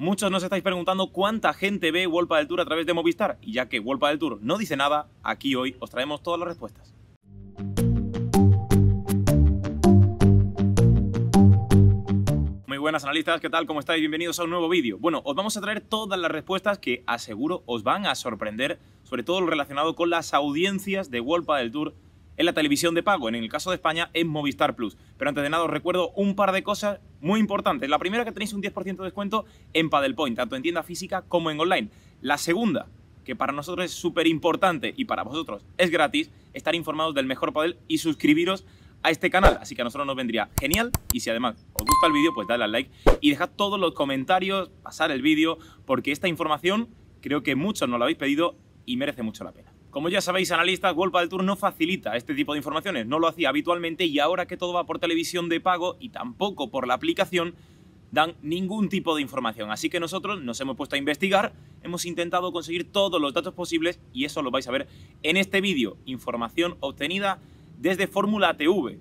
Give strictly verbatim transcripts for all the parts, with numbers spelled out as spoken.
Muchos nos estáis preguntando cuánta gente ve World Padel Tour a través de Movistar, y ya que World Padel Tour no dice nada, aquí hoy os traemos todas las respuestas. Muy buenas analistas, ¿qué tal? ¿Cómo estáis? Bienvenidos a un nuevo vídeo. Bueno, os vamos a traer todas las respuestas que aseguro os van a sorprender, sobre todo lo relacionado con las audiencias de World Padel Tour en la televisión de pago, en el caso de España, en Movistar Plus. Pero antes de nada os recuerdo un par de cosas muy importantes. La primera, que tenéis un diez por ciento de descuento en Padel Point, tanto en tienda física como en online. La segunda, que para nosotros es súper importante y para vosotros es gratis, estar informados del mejor padel y suscribiros a este canal. Así que a nosotros nos vendría genial, y si además os gusta el vídeo, pues dadle al like y dejad todos los comentarios, pasar el vídeo, porque esta información creo que muchos nos la habéis pedido y merece mucho la pena. Como ya sabéis, analistas, World Padel Tour no facilita este tipo de informaciones, no lo hacía habitualmente, y ahora que todo va por televisión de pago y tampoco por la aplicación, dan ningún tipo de información. Así que nosotros nos hemos puesto a investigar, hemos intentado conseguir todos los datos posibles y eso lo vais a ver en este vídeo. Información obtenida desde Fórmula T V,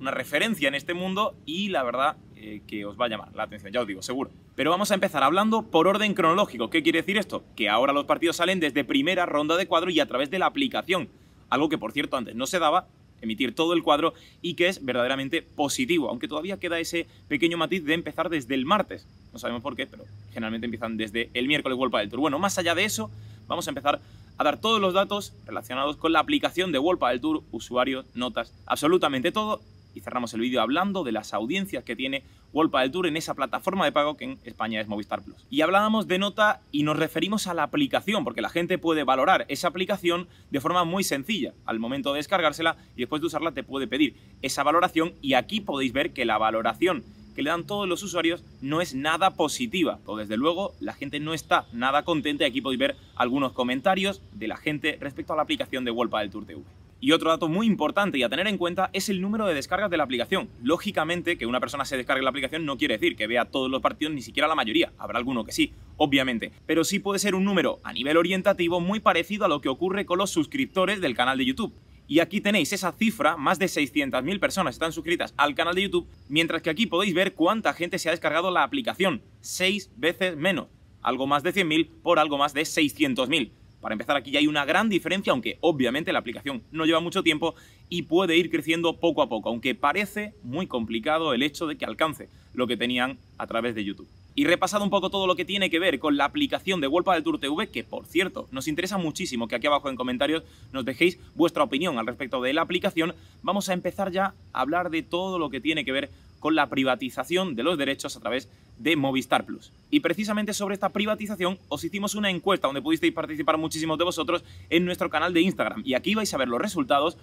una referencia en este mundo y la verdad eh, que os va a llamar la atención, ya os digo, seguro. Pero vamos a empezar hablando por orden cronológico. ¿Qué quiere decir esto? Que ahora los partidos salen desde primera ronda de cuadro y a través de la aplicación. Algo que, por cierto, antes no se daba, emitir todo el cuadro, y que es verdaderamente positivo. Aunque todavía queda ese pequeño matiz de empezar desde el martes. No sabemos por qué, pero generalmente empiezan desde el miércoles World Padel Tour. Bueno, más allá de eso, vamos a empezar a dar todos los datos relacionados con la aplicación de World Padel Tour, usuarios, notas, absolutamente todo. Y cerramos el vídeo hablando de las audiencias que tiene World Padel Tour en esa plataforma de pago que en España es Movistar Plus. Y hablábamos de nota y nos referimos a la aplicación, porque la gente puede valorar esa aplicación de forma muy sencilla. Al momento de descargársela y después de usarla te puede pedir esa valoración, y aquí podéis ver que la valoración que le dan todos los usuarios no es nada positiva. O desde luego la gente no está nada contenta, y aquí podéis ver algunos comentarios de la gente respecto a la aplicación de World Padel Tour T V. Y otro dato muy importante y a tener en cuenta es el número de descargas de la aplicación. Lógicamente, que una persona se descargue la aplicación no quiere decir que vea todos los partidos, ni siquiera la mayoría. Habrá alguno que sí, obviamente. Pero sí puede ser un número a nivel orientativo muy parecido a lo que ocurre con los suscriptores del canal de YouTube. Y aquí tenéis esa cifra, más de seiscientas mil personas están suscritas al canal de YouTube, mientras que aquí podéis ver cuánta gente se ha descargado la aplicación. Seis veces menos. Algo más de cien mil por algo más de seiscientos mil. Para empezar, aquí ya hay una gran diferencia, aunque obviamente la aplicación no lleva mucho tiempo y puede ir creciendo poco a poco, aunque parece muy complicado el hecho de que alcance lo que tenían a través de YouTube. Y repasado un poco todo lo que tiene que ver con la aplicación de World Padel Tour T V, que por cierto, nos interesa muchísimo que aquí abajo en comentarios nos dejéis vuestra opinión al respecto de la aplicación, vamos a empezar ya a hablar de todo lo que tiene que ver con la privatización de los derechos a través de Movistar Plus. Y precisamente sobre esta privatización os hicimos una encuesta donde pudisteis participar muchísimos de vosotros en nuestro canal de Instagram. Y aquí vais a ver los resultados,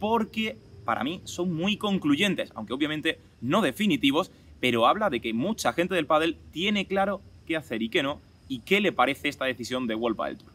porque para mí son muy concluyentes, aunque obviamente no definitivos, pero habla de que mucha gente del pádel tiene claro qué hacer y qué no, y qué le parece esta decisión de World Padel Tour.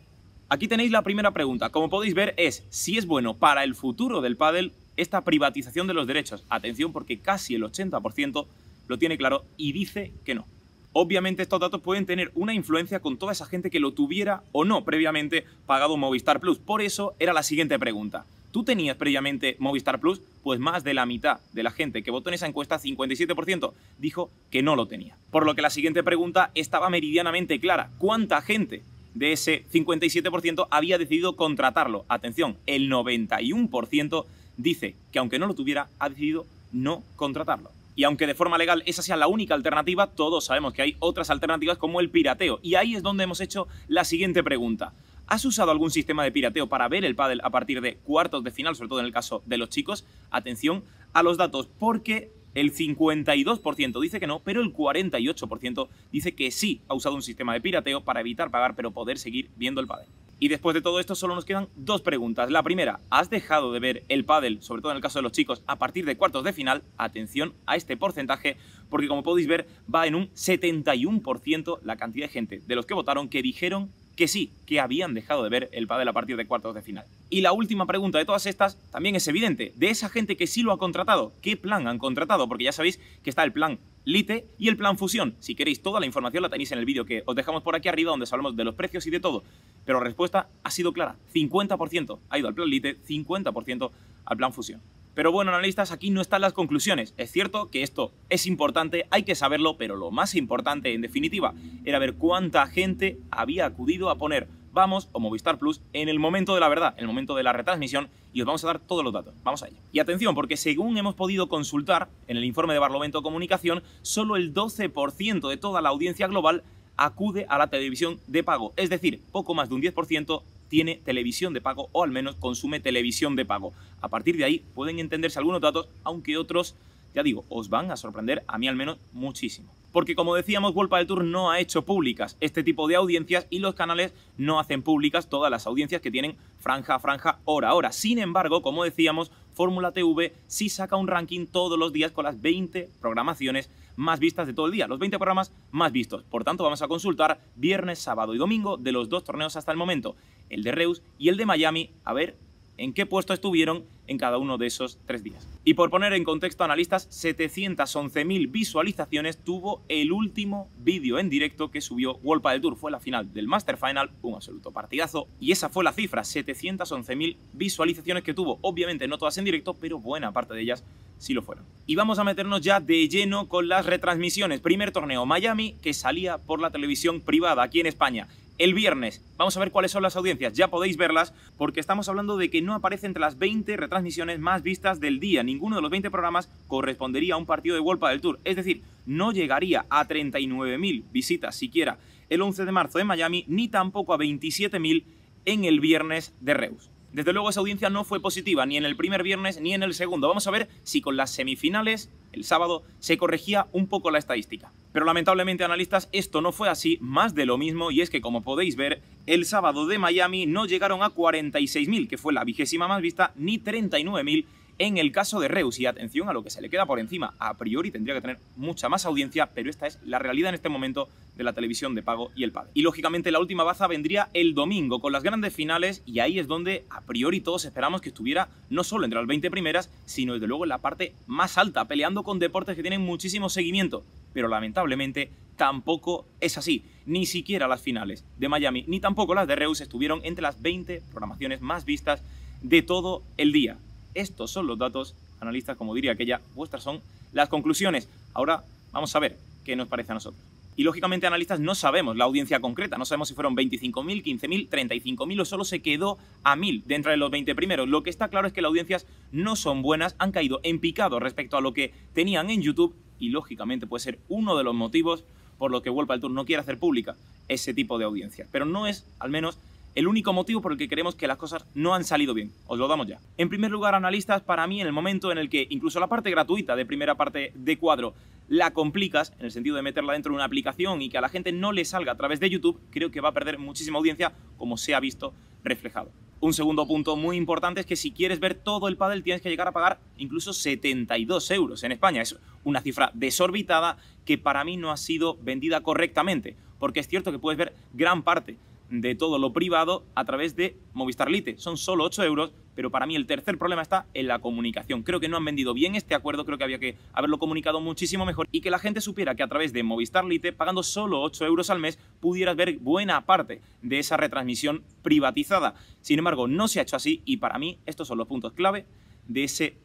Aquí tenéis la primera pregunta. Como podéis ver, es si es bueno para el futuro del pádel esta privatización de los derechos. Atención, porque casi el ochenta por ciento lo tiene claro y dice que no. Obviamente estos datos pueden tener una influencia con toda esa gente que lo tuviera o no previamente pagado Movistar Plus. Por eso era la siguiente pregunta. ¿Tú tenías previamente Movistar Plus? Pues más de la mitad de la gente que votó en esa encuesta, cincuenta y siete por ciento, dijo que no lo tenía. Por lo que la siguiente pregunta estaba meridianamente clara. ¿Cuánta gente de ese cincuenta y siete por ciento había decidido contratarlo? Atención, el noventa y uno por ciento dice que aunque no lo tuviera, ha decidido no contratarlo. Y aunque de forma legal esa sea la única alternativa, todos sabemos que hay otras alternativas como el pirateo. Y ahí es donde hemos hecho la siguiente pregunta. ¿Has usado algún sistema de pirateo para ver el pádel a partir de cuartos de final, sobre todo en el caso de los chicos? Atención a los datos, porque el cincuenta y dos por ciento dice que no, pero el cuarenta y ocho por ciento dice que sí ha usado un sistema de pirateo para evitar pagar pero poder seguir viendo el pádel. Y después de todo esto solo nos quedan dos preguntas. La primera, ¿has dejado de ver el pádel, sobre todo en el caso de los chicos, a partir de cuartos de final? Atención a este porcentaje, porque como podéis ver va en un setenta y uno por ciento la cantidad de gente de los que votaron que dijeron que sí, que habían dejado de ver el pádel a partir de cuartos de final. Y la última pregunta de todas estas también es evidente. De esa gente que sí lo ha contratado, ¿qué plan han contratado? Porque ya sabéis que está el plan Lite y el plan Fusión. Si queréis toda la información la tenéis en el vídeo que os dejamos por aquí arriba, donde os hablamos de los precios y de todo. Pero la respuesta ha sido clara. cincuenta por ciento ha ido al plan Lite, cincuenta por ciento al plan Fusión. Pero bueno, analistas, aquí no están las conclusiones. Es cierto que esto es importante, hay que saberlo, pero lo más importante, en definitiva, era ver cuánta gente había acudido a poner Vamos o Movistar Plus en el momento de la verdad, en el momento de la retransmisión, y os vamos a dar todos los datos. Vamos a ello. Y atención, porque según hemos podido consultar en el informe de Barlovento Comunicación, solo el doce por ciento de toda la audiencia global acude a la televisión de pago. Es decir, poco más de un diez por ciento tiene televisión de pago o al menos consume televisión de pago. A partir de ahí pueden entenderse algunos datos, aunque otros, ya digo, os van a sorprender, a mí al menos, muchísimo. Porque como decíamos, World Padel Tour no ha hecho públicas este tipo de audiencias y los canales no hacen públicas todas las audiencias que tienen franja a franja, hora a hora. Sin embargo, como decíamos, Fórmula T V sí saca un ranking todos los días con las veinte programaciones más vistas de todo el día, los veinte programas más vistos. Por tanto, vamos a consultar viernes, sábado y domingo de los dos torneos hasta el momento, el de Reus y el de Miami, a ver en qué puesto estuvieron en cada uno de esos tres días. Y por poner en contexto, analistas, setecientas once mil visualizaciones tuvo el último vídeo en directo que subió World Padel Tour. Fue la final del Master Final, un absoluto partidazo, y esa fue la cifra, setecientas once mil visualizaciones que tuvo. Obviamente no todas en directo, pero buena parte de ellas sí lo fueron. Y vamos a meternos ya de lleno con las retransmisiones. Primer torneo, Miami, que salía por la televisión privada aquí en España. El viernes, vamos a ver cuáles son las audiencias, ya podéis verlas, porque estamos hablando de que no aparece entre las veinte retransmisiones más vistas del día. Ninguno de los veinte programas correspondería a un partido de World Padel Tour, es decir, no llegaría a treinta y nueve mil visitas siquiera el once de marzo en Miami, ni tampoco a veintisiete mil en el viernes de Reus. Desde luego esa audiencia no fue positiva, ni en el primer viernes ni en el segundo. Vamos a ver si con las semifinales, el sábado, se corregía un poco la estadística. Pero lamentablemente, analistas, esto no fue así, más de lo mismo, y es que, como podéis ver, el sábado de Miami no llegaron a cuarenta y seis mil, que fue la vigésima más vista, ni treinta y nueve mil en el caso de Reus. Y atención a lo que se le queda por encima, a priori tendría que tener mucha más audiencia, pero esta es la realidad en este momento de la televisión de pago y el pádel. Y lógicamente la última baza vendría el domingo con las grandes finales, y ahí es donde a priori todos esperamos que estuviera no solo entre las veinte primeras, sino desde luego en la parte más alta, peleando con deportes que tienen muchísimo seguimiento. Pero lamentablemente tampoco es así, ni siquiera las finales de Miami ni tampoco las de Reus estuvieron entre las veinte programaciones más vistas de todo el día. Estos son los datos, analistas, como diría aquella, vuestras son las conclusiones. Ahora vamos a ver qué nos parece a nosotros. Y lógicamente, analistas, no sabemos la audiencia concreta, no sabemos si fueron veinticinco mil, quince mil, treinta y cinco mil o solo se quedó a mil dentro de los veinte primeros. Lo que está claro es que las audiencias no son buenas, han caído en picado respecto a lo que tenían en YouTube y lógicamente puede ser uno de los motivos por los que World Padel Tour no quiere hacer pública ese tipo de audiencias. Pero no es, al menos, el único motivo por el que creemos que las cosas no han salido bien. Os lo damos ya. En primer lugar, analistas, para mí en el momento en el que incluso la parte gratuita de primera parte de cuadro la complicas, en el sentido de meterla dentro de una aplicación y que a la gente no le salga a través de YouTube, creo que va a perder muchísima audiencia, como se ha visto reflejado. Un segundo punto muy importante es que si quieres ver todo el pádel tienes que llegar a pagar incluso setenta y dos euros en España. Es una cifra desorbitada que para mí no ha sido vendida correctamente, porque es cierto que puedes ver gran parte de todo lo privado a través de Movistar Lite. Son solo ocho euros, pero para mí el tercer problema está en la comunicación. Creo que no han vendido bien este acuerdo, creo que había que haberlo comunicado muchísimo mejor y que la gente supiera que a través de Movistar Lite, pagando solo ocho euros al mes, pudieras ver buena parte de esa retransmisión privatizada. Sin embargo, no se ha hecho así y para mí estos son los puntos clave de ese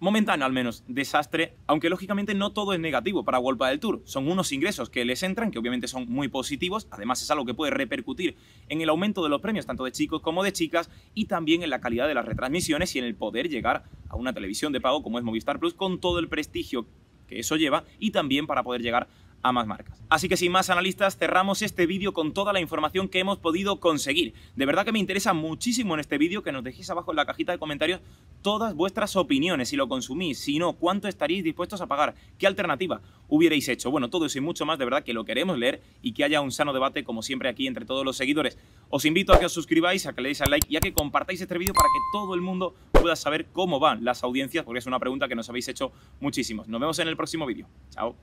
momentáneo, al menos, desastre, aunque lógicamente no todo es negativo para World Padel Tour. Son unos ingresos que les entran, que obviamente son muy positivos, además es algo que puede repercutir en el aumento de los premios, tanto de chicos como de chicas, y también en la calidad de las retransmisiones y en el poder llegar a una televisión de pago como es Movistar Plus, con todo el prestigio que eso lleva, y también para poder llegar a más marcas. Así que sin más, analistas, cerramos este vídeo con toda la información que hemos podido conseguir. De verdad que me interesa muchísimo en este vídeo que nos dejéis abajo en la cajita de comentarios todas vuestras opiniones, si lo consumís, si no, cuánto estaríais dispuestos a pagar, qué alternativa hubierais hecho. Bueno, todo eso y mucho más, de verdad que lo queremos leer y que haya un sano debate como siempre aquí entre todos los seguidores. Os invito a que os suscribáis, a que le deis al like y a que compartáis este vídeo para que todo el mundo pueda saber cómo van las audiencias, porque es una pregunta que nos habéis hecho muchísimos. Nos vemos en el próximo vídeo. Chao.